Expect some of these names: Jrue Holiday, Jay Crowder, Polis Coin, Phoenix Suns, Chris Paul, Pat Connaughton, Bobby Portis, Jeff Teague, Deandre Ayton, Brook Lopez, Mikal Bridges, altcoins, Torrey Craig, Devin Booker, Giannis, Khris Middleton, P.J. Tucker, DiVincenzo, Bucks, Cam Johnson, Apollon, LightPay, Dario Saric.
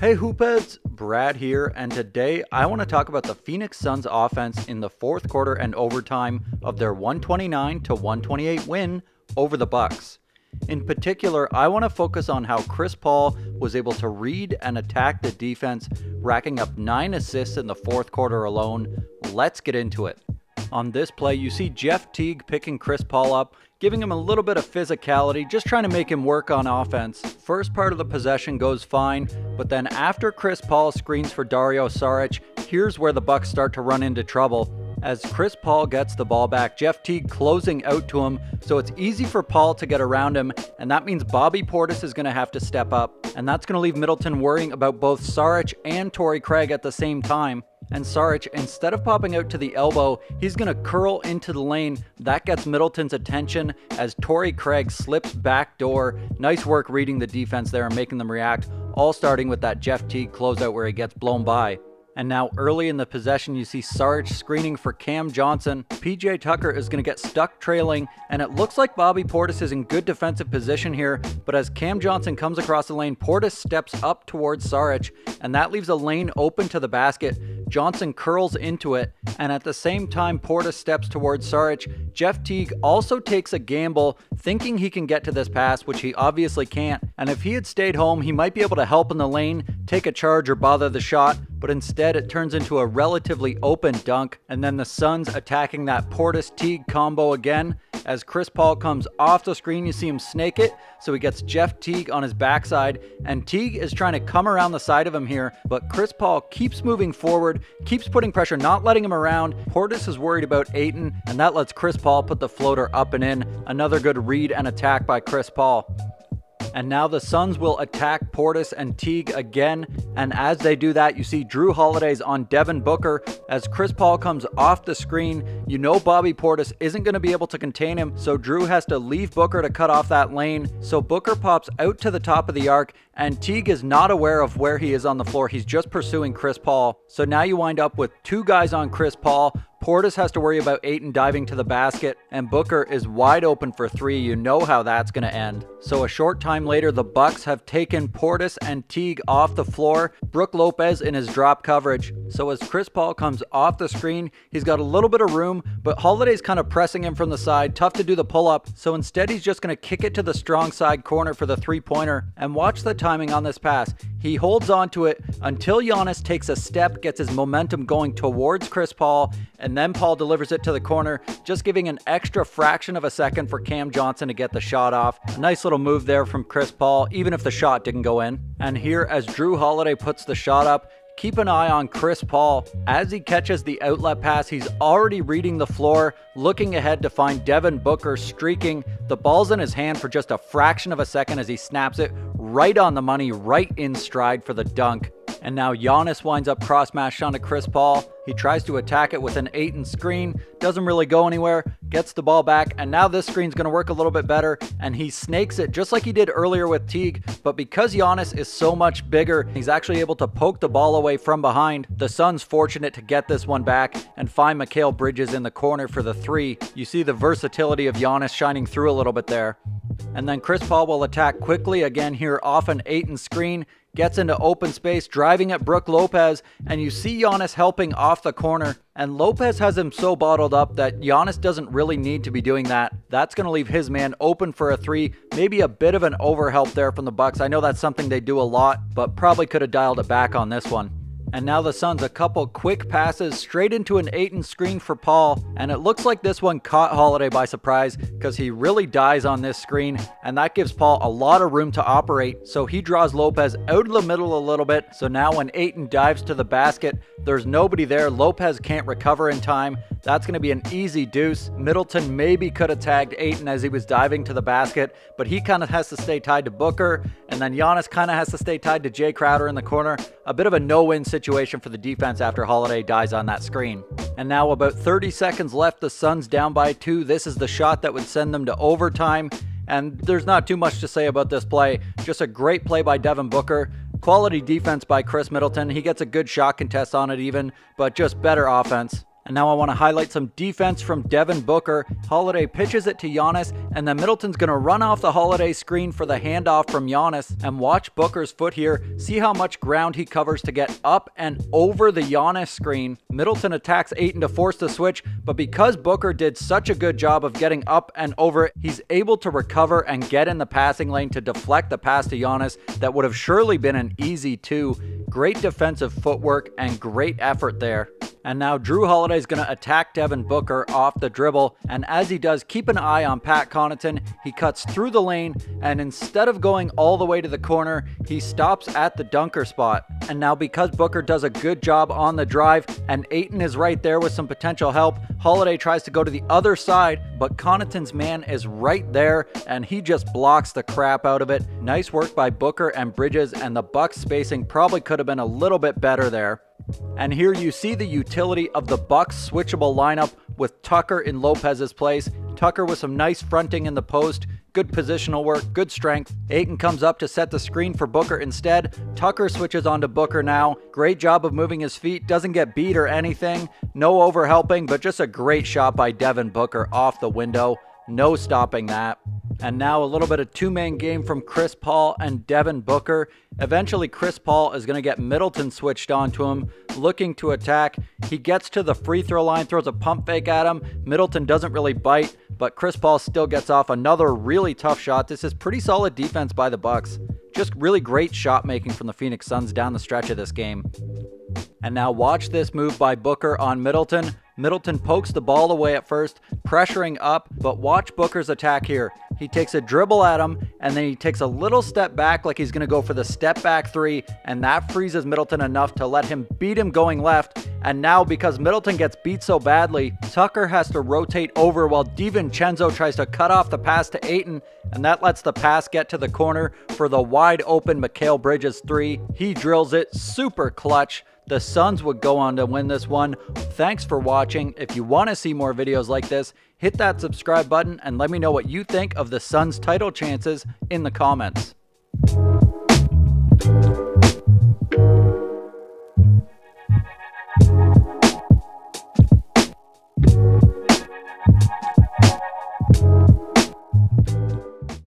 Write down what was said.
Hey Hoopheads, Brad here, and today I want to talk about the Phoenix Suns offense in the fourth quarter and overtime of their 129-128 win over the Bucks. In particular, I want to focus on how Chris Paul was able to read and attack the defense, racking up 9 assists in the fourth quarter alone. Let's get into it. On this play, you see Jeff Teague picking Chris Paul up, giving him a little bit of physicality, just trying to make him work on offense. First part of the possession goes fine, but then after Chris Paul screens for Dario Saric, here's where the Bucks start to run into trouble. As Chris Paul gets the ball back, Jeff Teague closing out to him, so it's easy for Paul to get around him, and that means Bobby Portis is going to have to step up, and that's going to leave Middleton worrying about both Saric and Torrey Craig at the same time. And Saric, instead of popping out to the elbow, he's going to curl into the lane. That gets Middleton's attention as Torrey Craig slips back door. Nice work reading the defense there and making them react, all starting with that Jeff Teague closeout where he gets blown by. And now early in the possession, you see Saric screening for Cam Johnson. P.J. Tucker is going to get stuck trailing, and it looks like Bobby Portis is in good defensive position here, but as Cam Johnson comes across the lane, Portis steps up towards Saric, and that leaves a lane open to the basket. Johnson curls into it, and at the same time Portis steps towards Saric. Jeff Teague also takes a gamble, thinking he can get to this pass, which he obviously can't, and if he had stayed home, he might be able to help in the lane, take a charge or bother the shot, but instead it turns into a relatively open dunk, and then the Suns attacking that Portis-Teague combo again. As Chris Paul comes off the screen, you see him snake it, so he gets Jeff Teague on his backside, and Teague is trying to come around the side of him here, but Chris Paul keeps moving forward, keeps putting pressure, not letting him around. Portis is worried about Ayton, and that lets Chris Paul put the floater up and in. Another good read and attack by Chris Paul. And now the Suns will attack Portis and Teague again, and as they do that, you see Jrue Holiday's on Devin Booker. As Chris Paul comes off the screen, you know Bobby Portis isn't going to be able to contain him, so Jrue has to leave Booker to cut off that lane. So Booker pops out to the top of the arc, and Teague is not aware of where he is on the floor. He's just pursuing Chris Paul. So now you wind up with 2 guys on Chris Paul. Portis has to worry about Ayton diving to the basket, and Booker is wide open for 3. You know how that's going to end. So a short time later, the Bucks have taken Portis and Teague off the floor. Brook Lopez in his drop coverage. So as Chris Paul comes off the screen, he's got a little bit of room, but Holiday's kind of pressing him from the side. Tough to do the pull-up. So instead, he's just going to kick it to the strong side corner for the three-pointer. And watch the timing on this pass. He holds on to it until Giannis takes a step, gets his momentum going towards Chris Paul, and then Paul delivers it to the corner, just giving an extra fraction of a second for Cam Johnson to get the shot off. A nice little move there from Chris Paul, even if the shot didn't go in. And here, as Jrue Holiday puts the shot up, keep an eye on Chris Paul. As he catches the outlet pass, he's already reading the floor, looking ahead to find Devin Booker streaking. The ball's in his hand for just a fraction of a second as he snaps it right on the money, right in stride for the dunk. And now Giannis winds up cross-matched onto Chris Paul. He tries to attack it with an Ayton screen, doesn't really go anywhere, gets the ball back, and now this screen's going to work a little bit better, and he snakes it just like he did earlier with Teague, but because Giannis is so much bigger, he's actually able to poke the ball away from behind. The Suns fortunate to get this one back and find Mikal Bridges in the corner for the 3. You see the versatility of Giannis shining through a little bit there. And then Chris Paul will attack quickly again here off an Ayton screen, gets into open space, driving at Brook Lopez, and you see Giannis helping off the corner, and Lopez has him so bottled up that Giannis doesn't really need to be doing that. That's going to leave his man open for a 3, maybe a bit of an overhelp there from the Bucks. I know that's something they do a lot, but probably could have dialed it back on this one. And now the Suns a couple quick passes straight into an Ayton screen for Paul, and it looks like this one caught Holiday by surprise because he really dies on this screen, and that gives Paul a lot of room to operate, so he draws Lopez out of the middle a little bit. So now when Ayton dives to the basket, there's nobody there. Lopez can't recover in time. That's going to be an easy deuce. Middleton maybe could have tagged Ayton as he was diving to the basket, but he kind of has to stay tied to Booker, and then Giannis kind of has to stay tied to Jay Crowder in the corner. A bit of a no-win situation for the defense after Holiday dies on that screen. And now about 30 seconds left, the Suns down by 2. This is the shot that would send them to overtime, and there's not too much to say about this play. Just a great play by Devin Booker. Quality defense by Khris Middleton. He gets a good shot contest on it even, but just better offense. And now I want to highlight some defense from Devin Booker. Holiday pitches it to Giannis, and then Middleton's going to run off the Holiday screen for the handoff from Giannis. And watch Booker's foot here. See how much ground he covers to get up and over the Giannis screen. Middleton attacks Ayton to force the switch, but because Booker did such a good job of getting up and over it, he's able to recover and get in the passing lane to deflect the pass to Giannis that would have surely been an easy two. Great defensive footwork and great effort there. And now Jrue Holiday is going to attack Devin Booker off the dribble, and as he does, keep an eye on Pat Connaughton. He cuts through the lane, and instead of going all the way to the corner, he stops at the dunker spot. And now because Booker does a good job on the drive, and Ayton is right there with some potential help, Holiday tries to go to the other side, but Connaughton's man is right there, and he just blocks the crap out of it. Nice work by Booker and Bridges, and the Bucks spacing probably could have been a little bit better there. And here you see the utility of the Bucks switchable lineup with Tucker in Lopez's place. Tucker with some nice fronting in the post, good positional work, good strength. Ayton comes up to set the screen for Booker instead. Tucker switches on to Booker now. Great job of moving his feet, doesn't get beat or anything. No overhelping, but just a great shot by Devin Booker off the window. No stopping that. And now a little bit of two-man game from Chris Paul and Devin Booker. Eventually Chris Paul is going to get Middleton switched on to him, looking to attack. He gets to the free throw line, throws a pump fake at him. Middleton doesn't really bite, but Chris Paul still gets off another really tough shot. This is pretty solid defense by the Bucks. Just really great shot making from the Phoenix Suns down the stretch of this game. And now watch this move by Booker on Middleton. Middleton pokes the ball away at first, pressuring up, but watch Booker's attack here. He takes a dribble at him, and then he takes a little step back like he's going to go for the step back three, and that freezes Middleton enough to let him beat him going left. And now because Middleton gets beat so badly, Tucker has to rotate over while DiVincenzo tries to cut off the pass to Ayton, and that lets the pass get to the corner for the wide open Mikal Bridges three. He drills it, super clutch. The Suns would go on to win this one. Thanks for watching. If you want to see more videos like this, hit that subscribe button and let me know what you think of the Suns' title chances in the comments.